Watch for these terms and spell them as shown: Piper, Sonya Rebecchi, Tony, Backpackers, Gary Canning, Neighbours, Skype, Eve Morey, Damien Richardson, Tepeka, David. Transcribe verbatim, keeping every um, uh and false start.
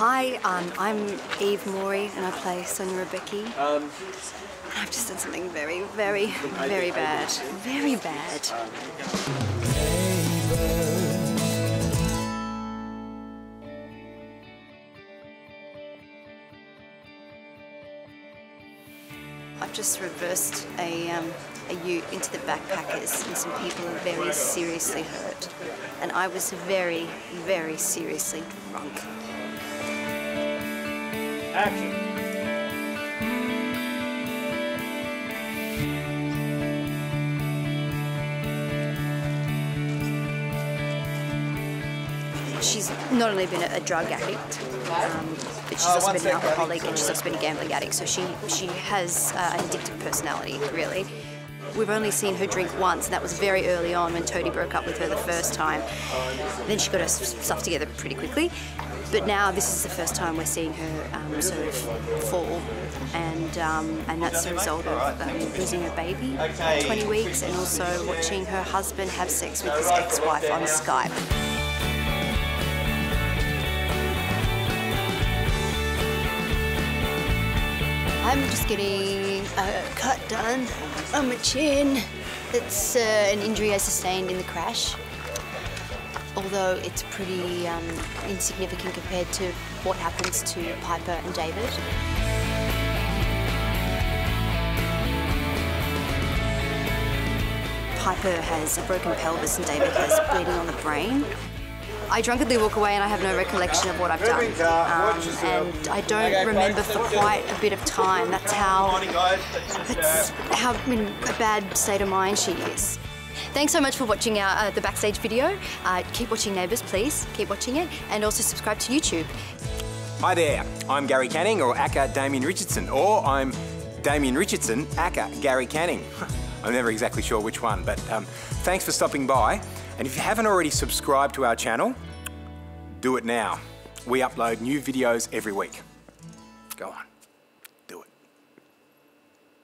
Hi, um, I'm Eve Morey and I play Sonya Rebecchi. Um, and I've just done something very, very, very bad. Very bad. I've just reversed a, um, a ute into the Backpackers and some people are very seriously hurt. And I was very, very seriously drunk. Action. She's not only been a drug addict, um, but she's also uh, been an alcoholic and she's also been a gambling addict, so she, she has uh, an addictive personality, really. We've only seen her drink once, and that was very early on when Tony broke up with her the first time. Then she got her stuff together pretty quickly. But now this is the first time we're seeing her um, sort of fall, and um, and that's the result of um, losing her baby at twenty weeks and also watching her husband have sex with his ex-wife on Skype. I'm just getting a cut done on my chin. It's uh, an injury I sustained in the crash, although it's pretty um, insignificant compared to what happens to Piper and David. Piper has a broken pelvis and David has bleeding on the brain. I drunkenly walk away and I have no recollection of what I've done. Um, and I don't remember for quite a bit of time. That's how, that's how in a bad state of mind she is. Thanks so much for watching our, uh, the backstage video. Uh, keep watching Neighbours, please. Keep watching it. And also subscribe to YouTube. Hi there, I'm Gary Canning, or aka Damien Richardson, or I'm Damien Richardson, aka Gary Canning. I'm never exactly sure which one, but um, thanks for stopping by. And if you haven't already subscribed to our channel, do it now. We upload new videos every week. Go on.